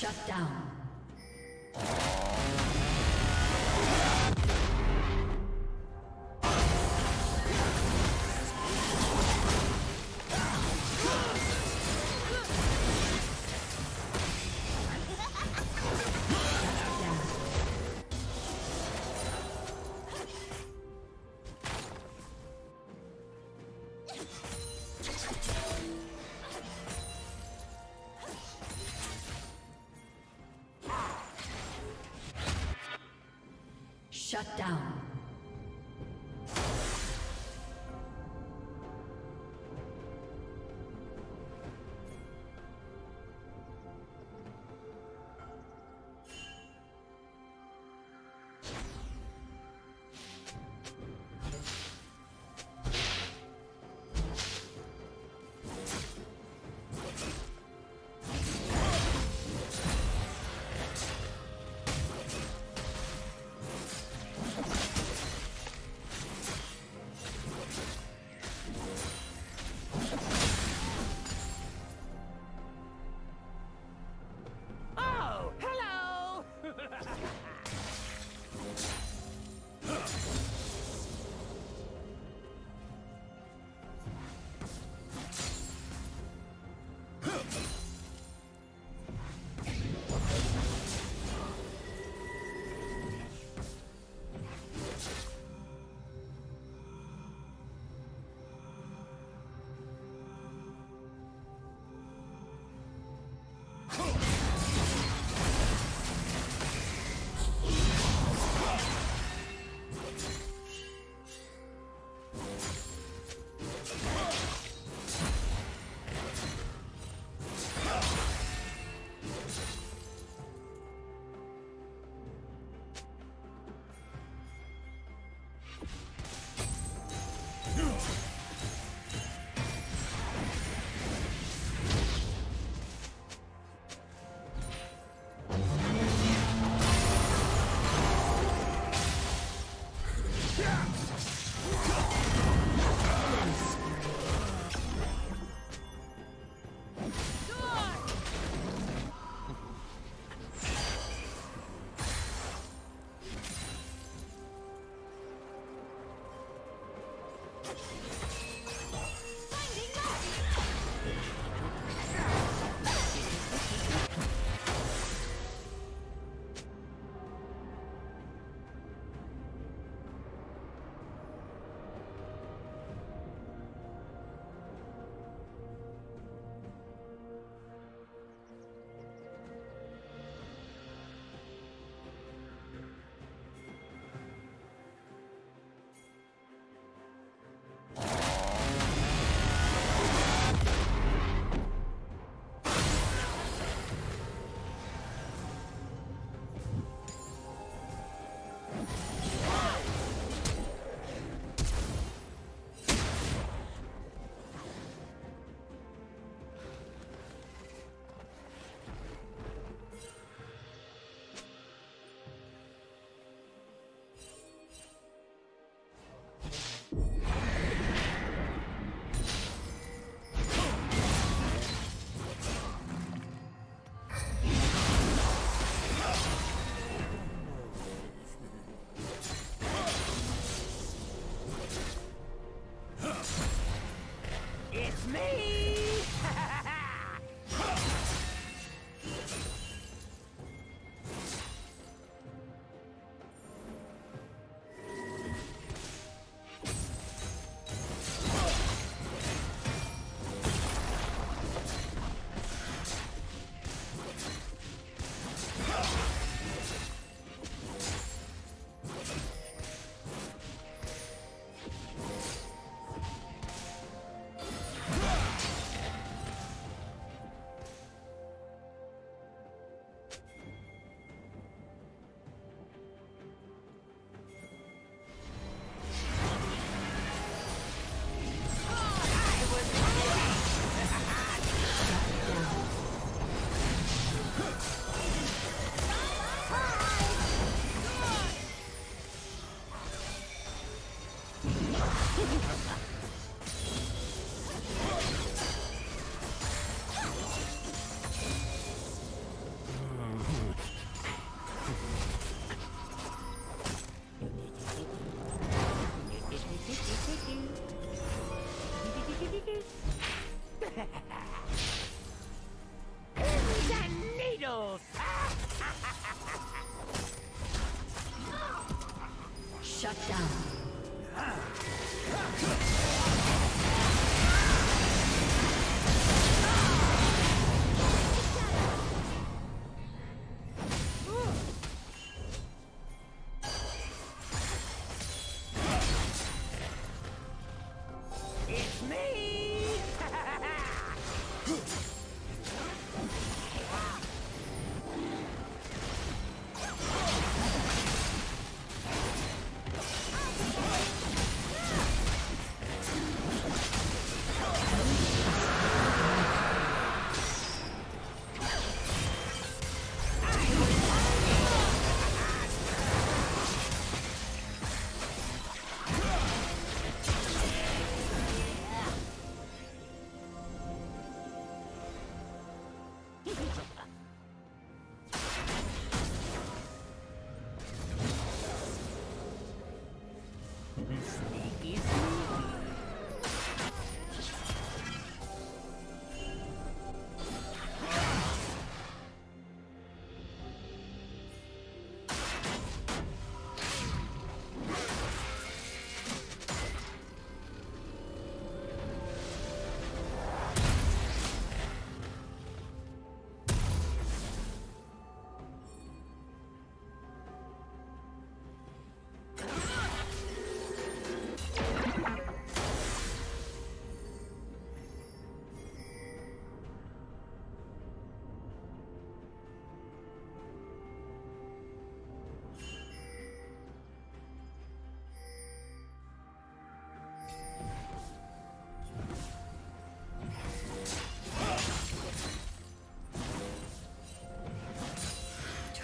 Shut down. Shut down.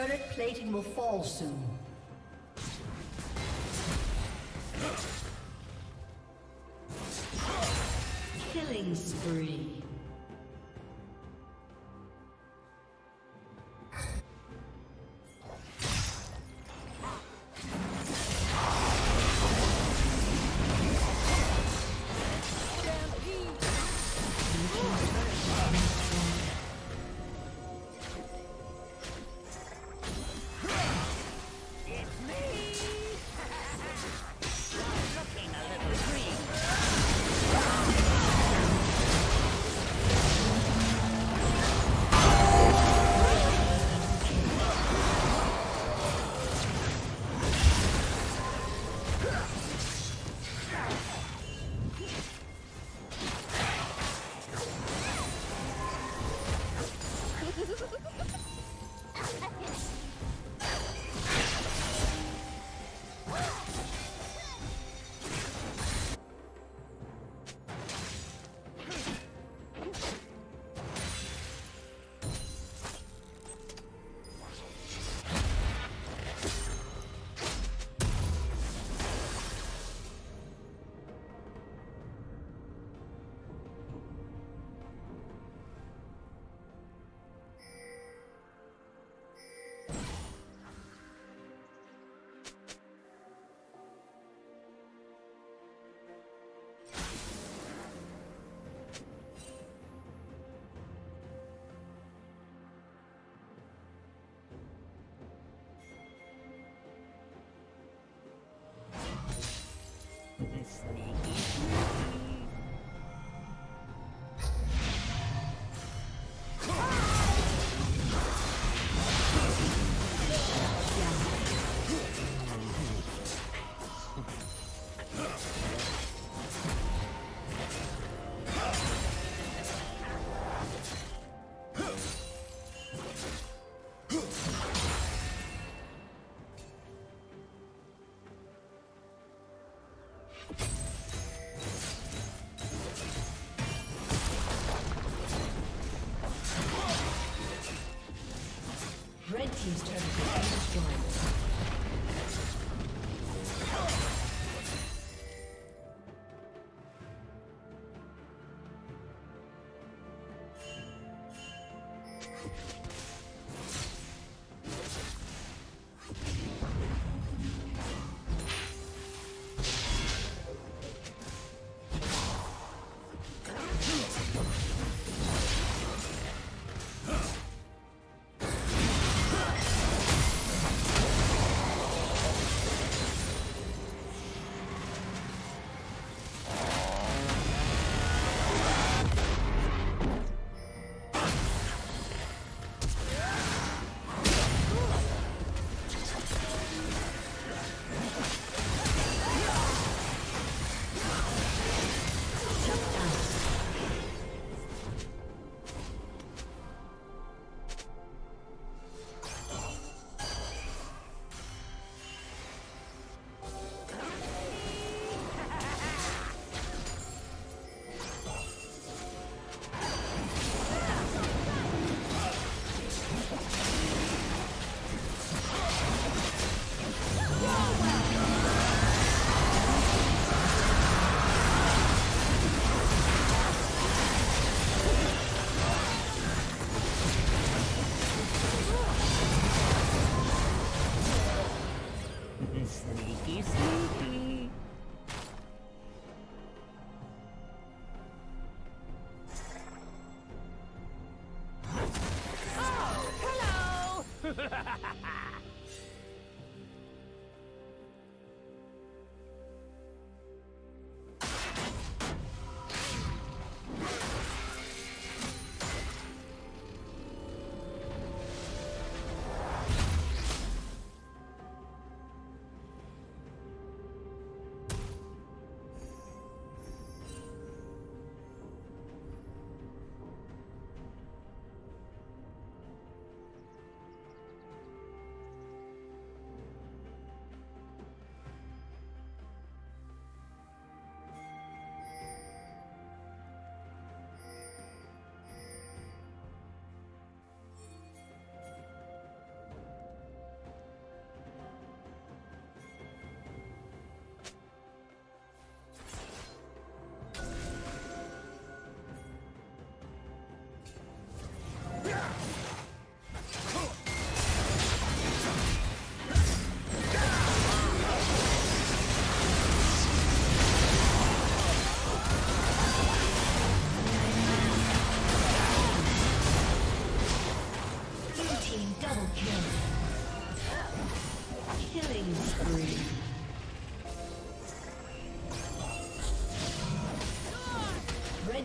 Turret plating will fall soon. Killing spree. He's turned to destroy. kill. Killing spree. Red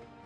Red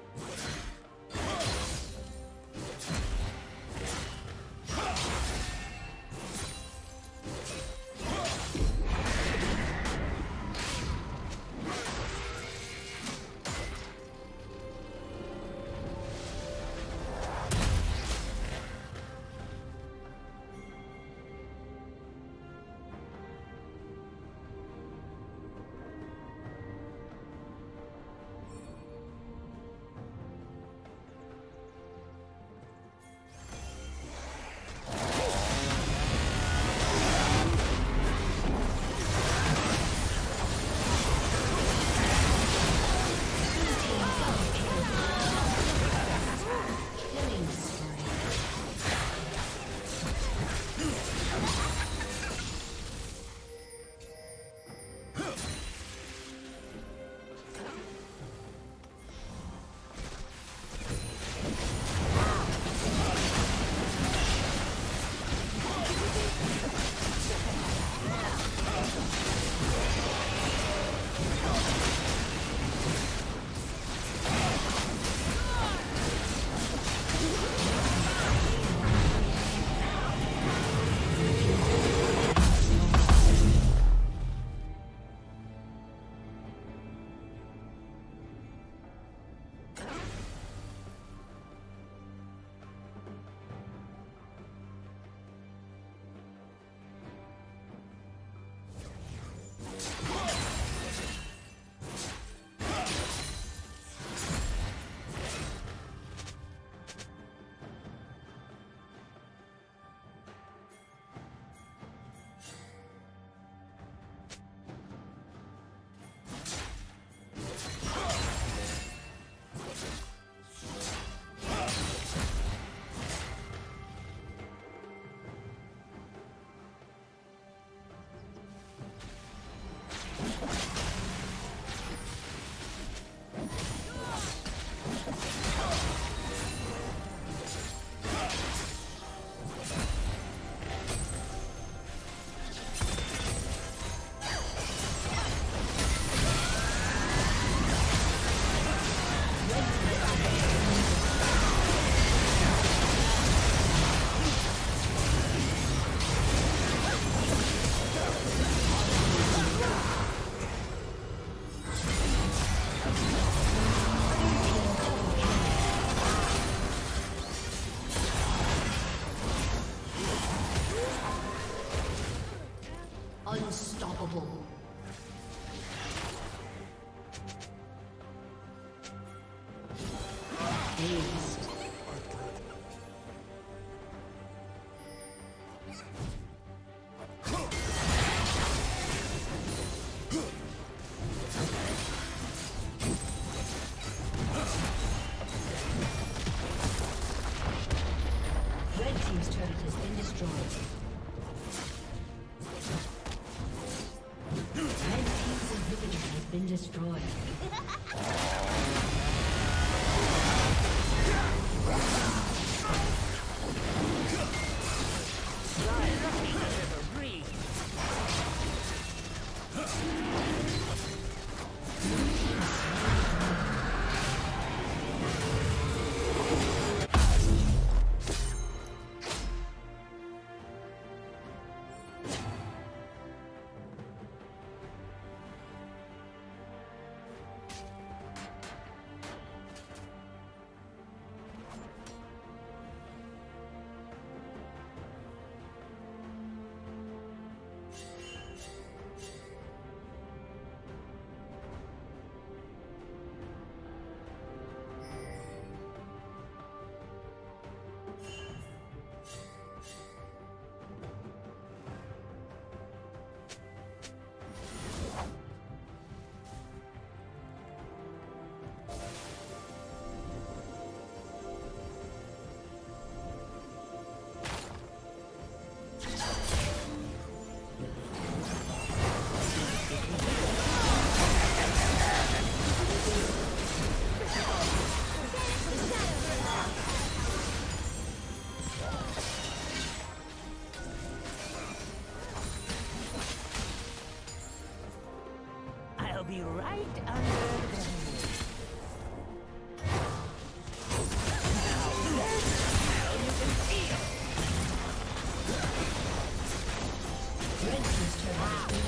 team's turret has been destroyed. be right under the ground. Red team's turret.